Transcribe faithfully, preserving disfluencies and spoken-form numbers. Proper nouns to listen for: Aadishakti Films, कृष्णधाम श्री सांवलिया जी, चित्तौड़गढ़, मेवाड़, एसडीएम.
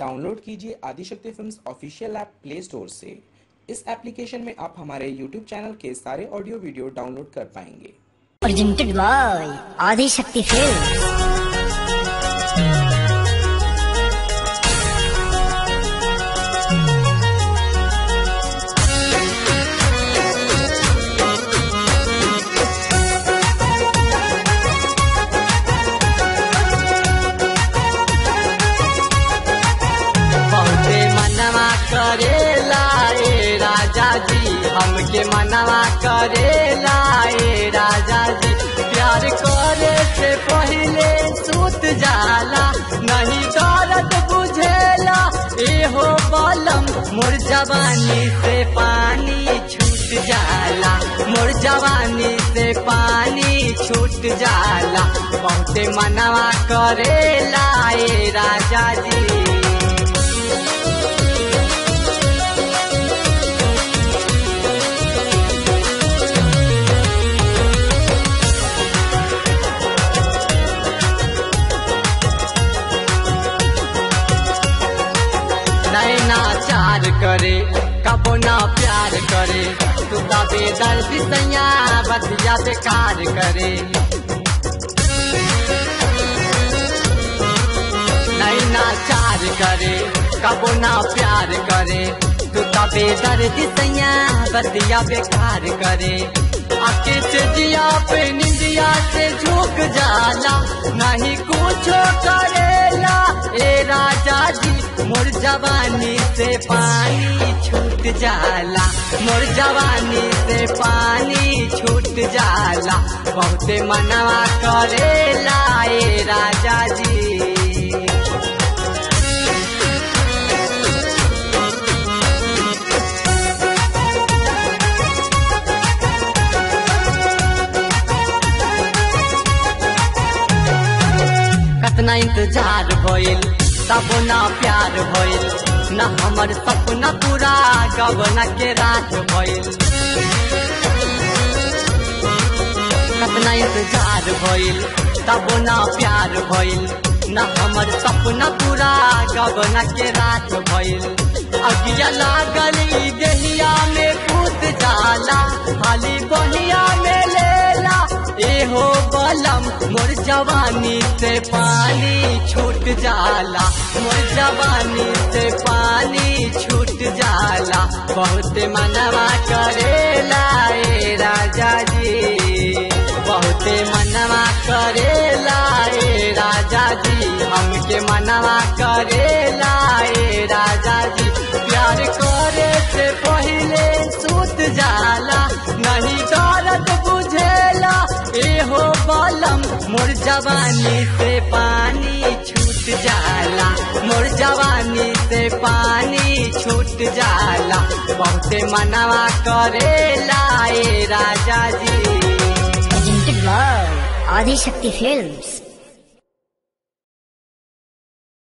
Download कीजिए Adishakti films official app play store से। इस एप्लीकेशन में आप हमारे यूट्यूब चैनल के सारे ऑडियो वीडियो डाउनलोड कर पाएंगे। Presented by Adishakti films. हमके मनवा करे लाए राजा जी, प्यार करे से पहले सूत जाला, नहीं दर्द बुझेला एहो बलम। मोर जवानी से पानी छूट जाला, मोर जवानी से पानी छूट जाला, बहुते मनवा करे लाए राजा जी। चार करे कबो ना प्यार करे, तू दावेदार भी सैया बतिया बेकार करे। नहीं ना चार करे कबो ना प्यार करे, तू दावेदार भी सैया बतिया बेकार करे। आके से जिया पे निंदिया से झुक जाला, नहीं कुछ करेला ए राजा जी। मोर जवानी से पानी छूट जाला, मोर जवानी से पानी छूट जाला, बहुते मनवा करे लाए राजा जी। कतना इंतजार भइल तब ना प्यार भइल, ना हमार सपना पूरा गवना के रात भइल। कतना इंतजार भइल तब ना प्यार भइल, ना हमार सपना पूरा गवना के रात भइल। अगिया लागली देहिया में भूत जाला, हाली बनिया में लेला एहो बलम। मोर जवानी से पानी छूट जाला, मोर जवानी से पानी छूट जाला, बहुते मनवा करेला ए राजा जी, बहुते मनवा करेला ए राजा जी, हमके मनवा करेला ए राजा जी। प्यार करे से पहले सूत जाला, नहीं दर्द बुझेला एहो बलम। मोर जवानी से पानी छूट जाला, मोर जवानी से पानी छूट जाला, बहुते मनवा करे लाए राजा जी। आदिशक्ति फिल्म्स।